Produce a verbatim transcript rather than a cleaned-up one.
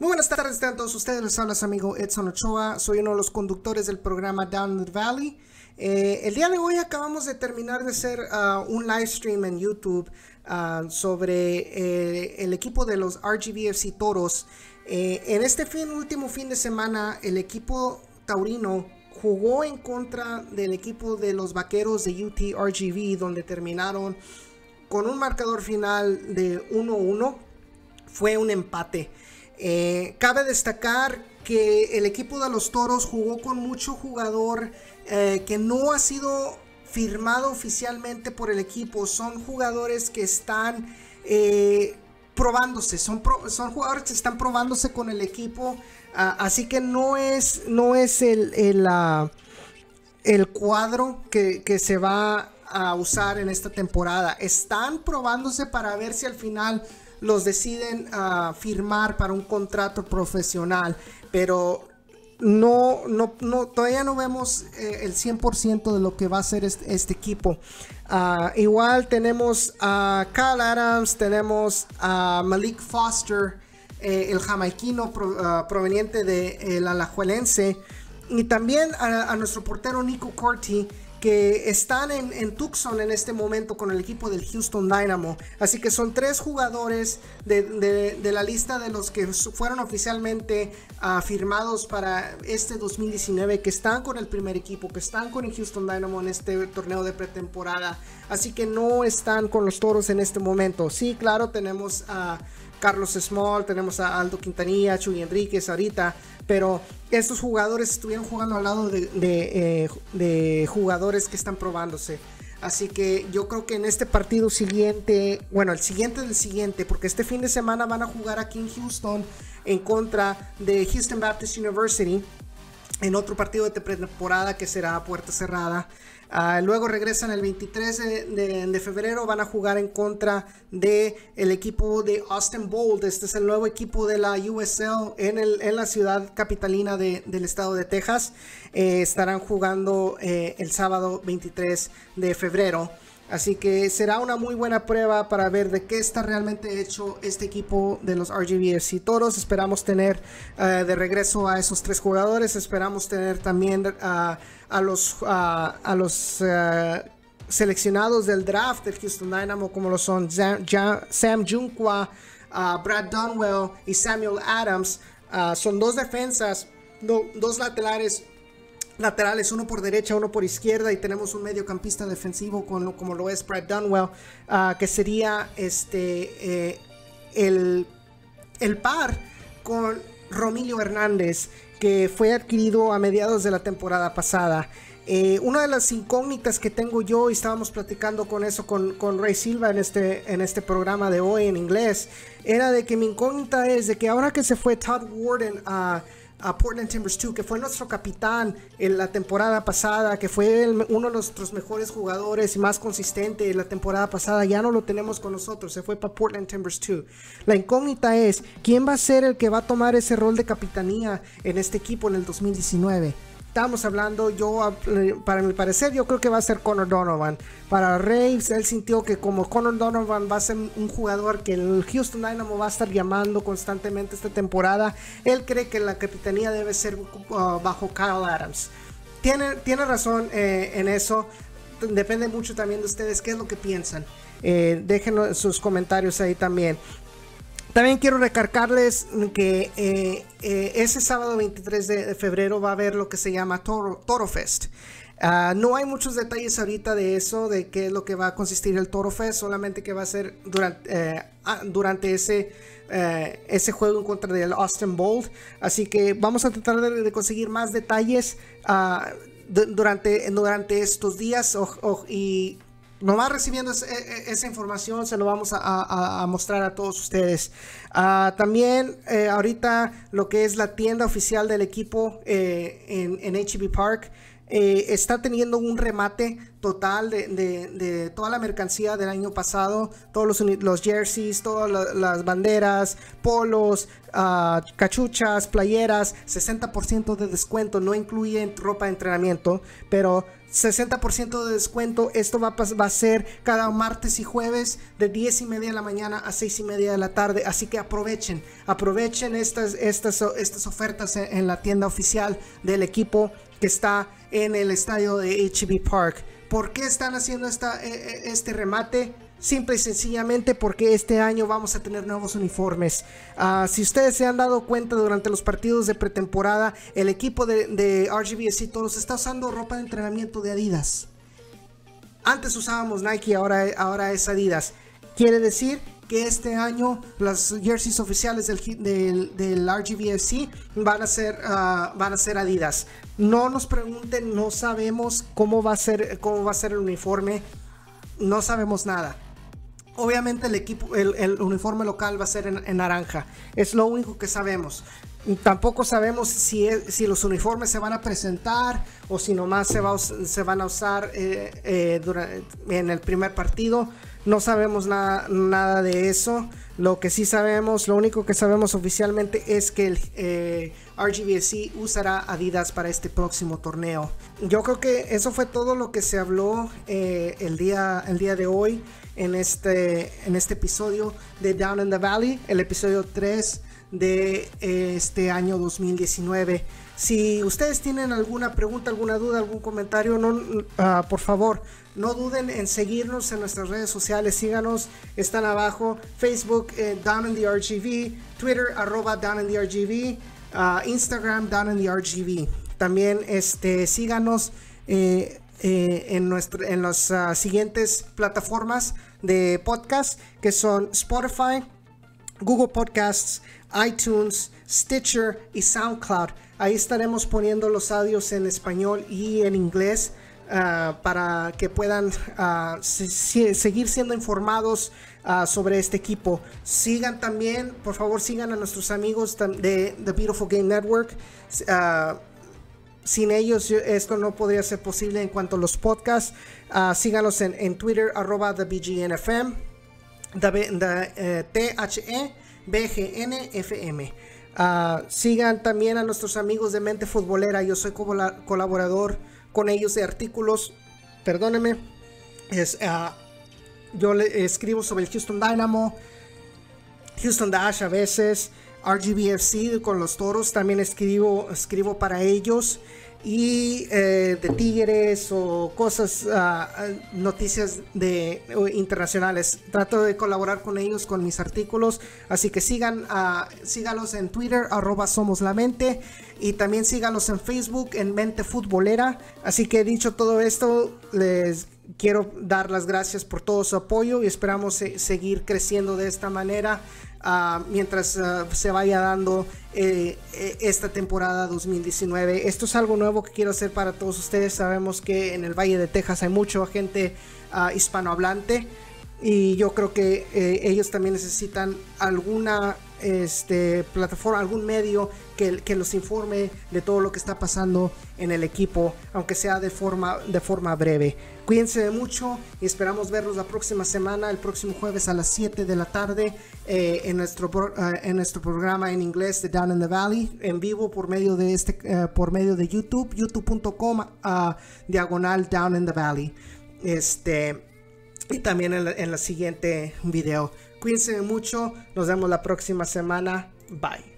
Muy buenas tardes a todos ustedes, les habla su amigo Edson Ochoa, soy uno de los conductores del programa Down the Valley. Eh, el día de hoy acabamos de terminar de hacer uh, un live stream en YouTube uh, sobre eh, el equipo de los R G V F C Toros. Eh, en este fin, último fin de semana, el equipo taurino jugó en contra del equipo de los Vaqueros de U T R G V, donde terminaron con un marcador final de uno uno. Fue un empate. Eh, cabe destacar que el equipo de los Toros jugó con mucho jugador eh, que no ha sido firmado oficialmente por el equipo. Son jugadores que están eh, probándose, son, pro, son jugadores que están probándose con el equipo, uh, así que no es, no es el, el, uh, el cuadro que, que se va a usar en esta temporada. Están probándose para ver si al final los deciden uh, firmar para un contrato profesional, pero no, no, no todavía no vemos eh, el cien por ciento de lo que va a ser este, este equipo. Uh, igual tenemos a Cal Adams, tenemos a Malik Foster, eh, el jamaiquino pro, uh, proveniente de el Alajuelense, y también a, a nuestro portero Nico Corti, que están en, en Tucson en este momento con el equipo del Houston Dynamo. Así que son tres jugadores de, de, de la lista de los que fueron oficialmente uh, firmados para este dos mil diecinueve, que están con el primer equipo, que están con el Houston Dynamo en este torneo de pretemporada. Así que no están con los Toros en este momento. Sí, claro, tenemos a Carlos Small, tenemos a Aldo Quintanilla, Chuy Enríquez ahorita, pero estos jugadores estuvieron jugando al lado de, de, eh, de jugadores que están probándose. Así que yo creo que en este partido siguiente, bueno, el siguiente del siguiente, porque este fin de semana van a jugar aquí en Houston en contra de Houston Baptist University, en otro partido de pretemporada que será a puerta cerrada. Uh, luego regresan el veintitrés de, de, de febrero, van a jugar en contra de el equipo de Austin Bold. Este es el nuevo equipo de la U S L en, el, en la ciudad capitalina de, del estado de Texas. Eh, estarán jugando eh, el sábado veintitrés de febrero. Así que será una muy buena prueba para ver de qué está realmente hecho este equipo de los R G V F C Toros. Esperamos tener uh, de regreso a esos tres jugadores. Esperamos tener también uh, a los, uh, a los uh, seleccionados del draft del Houston Dynamo, como lo son Sam Junkwa, uh, Brad Dunwell y Samuel Adams. Uh, son dos defensas, no, dos laterales. laterales, uno por derecha, uno por izquierda, y tenemos un mediocampista defensivo con, como lo es Brad Dunwell, uh, que sería este eh, el, el par con Romilio Hernández, que fue adquirido a mediados de la temporada pasada. Eh, una de las incógnitas que tengo yo, y estábamos platicando con eso con, con Ray Silva en este, en este programa de hoy en inglés, era de que mi incógnita es de que ahora que se fue Todd Warden a uh, a Portland Timbers dos, que fue nuestro capitán en la temporada pasada, que fue el, uno de nuestros mejores jugadores y más consistente en la temporada pasada, ya no lo tenemos con nosotros, se fue para Portland Timbers dos. La incógnita es, ¿quién va a ser el que va a tomar ese rol de capitanía en este equipo en el dos mil diecinueve? Estamos hablando, yo, para mi parecer, yo creo que va a ser Conor Donovan. Para Raves, él sintió que como Conor Donovan va a ser un jugador que el Houston Dynamo va a estar llamando constantemente esta temporada, él cree que la capitanía debe ser uh, bajo Kyle Adams. Tiene, tiene razón eh, en eso. Depende mucho también de ustedes qué es lo que piensan. Eh, déjenlo en sus comentarios ahí también. También quiero recargarles que eh, eh, ese sábado veintitrés de, de febrero va a haber lo que se llama Toro, Toro Fest. Uh, no hay muchos detalles ahorita de eso, de qué es lo que va a consistir el Toro Fest, solamente que va a ser durante, eh, durante ese, eh, ese juego en contra del Austin Bold. Así que vamos a tratar de, de conseguir más detalles uh, durante, durante estos días oh, oh, y... Nomás recibiendo esa, esa información se lo vamos a, a, a mostrar a todos ustedes. Uh, también eh, ahorita lo que es la tienda oficial del equipo eh, en, en H E B Park Eh, está teniendo un remate total de, de, de toda la mercancía del año pasado, todos los, los jerseys, todas la, las banderas, polos, uh, cachuchas, playeras, sesenta por ciento de descuento, no incluye ropa de entrenamiento, pero sesenta por ciento de descuento. Esto va, va a ser cada martes y jueves de diez y media de la mañana a seis y media de la tarde, así que aprovechen, aprovechen estas, estas, estas ofertas en, en la tienda oficial del equipo que está en el estadio de H E B Park. ¿Por qué están haciendo esta, este remate? Simple y sencillamente porque este año vamos a tener nuevos uniformes. Uh, si ustedes se han dado cuenta durante los partidos de pretemporada, el equipo de, de R G V F C Toros está usando ropa de entrenamiento de Adidas. Antes usábamos Nike, ahora, ahora es Adidas. Quiere decir que este año las jerseys oficiales del, del, del R G V F C van a ser uh, van a ser Adidas. No nos pregunten, no sabemos cómo va a ser cómo va a ser el uniforme, no sabemos nada. Obviamente el equipo, el, el uniforme local va a ser en, en naranja, es lo único que sabemos. Tampoco sabemos si, si los uniformes se van a presentar o si nomás se, va, se van a usar eh, eh, durante, en el primer partido. No sabemos nada, nada de eso. Lo que sí sabemos, lo único que sabemos oficialmente es que el eh, R G V F C usará Adidas para este próximo torneo. Yo creo que eso fue todo lo que se habló eh, el, día, el día de hoy en este, en este episodio de Down in the Valley, el episodio tres de este año dos mil diecinueve. Si ustedes tienen alguna pregunta, alguna duda, algún comentario, no, uh, por favor no duden en seguirnos en nuestras redes sociales. Síganos, están abajo: Facebook, eh, Down in the R G V, Twitter, arroba Down in the R G V, uh, Instagram, Down in the R G V. También este, síganos eh, eh, en, nuestro, en las uh, siguientes plataformas de podcast, que son Spotify, Google Podcasts, iTunes, Stitcher y SoundCloud. Ahí estaremos poniendo los audios en español y en inglés uh, para que puedan uh, se se seguir siendo informados uh, sobre este equipo. Sigan también, por favor, sigan a nuestros amigos de The Beautiful Game Network. Uh, Sin ellos esto no podría ser posible en cuanto a los podcasts. Uh, síganos en, en Twitter, arroba The B G N F M, T H E B G N F M. Uh, sigan también a nuestros amigos de Mente Futbolera. Yo soy colaborador con ellos de artículos. Perdónenme. Es, uh, yo le escribo sobre el Houston Dynamo, Houston Dash a veces, R G V F C con los Toros. También escribo, escribo para ellos. Y eh, de Tigres o cosas, uh, noticias de, uh, internacionales. Trato de colaborar con ellos con mis artículos. Así que sigan, uh, sígalos en Twitter, arroba Somos La Mente. Y también sígalos en Facebook, en Mente Futbolera. Así que dicho todo esto, les quiero dar las gracias por todo su apoyo. Y esperamos se seguir creciendo de esta manera Uh, mientras uh, se vaya dando eh, esta temporada dos mil diecinueve. Esto es algo nuevo que quiero hacer para todos ustedes. Sabemos que en el Valle de Texas hay mucha gente uh, hispanohablante, y yo creo que eh, ellos también necesitan alguna este, plataforma, algún medio que, que los informe de todo lo que está pasando en el equipo, aunque sea de forma, de forma breve. Cuídense de mucho y esperamos verlos la próxima semana, el próximo jueves a las siete de la tarde eh, en, nuestro, uh, en nuestro programa en inglés de Down in the Valley, en vivo por medio de, este, uh, por medio de YouTube, youtube punto com uh, diagonal Down in the Valley. Este... Y también en, la, en el siguiente video. Cuídense mucho. Nos vemos la próxima semana. Bye.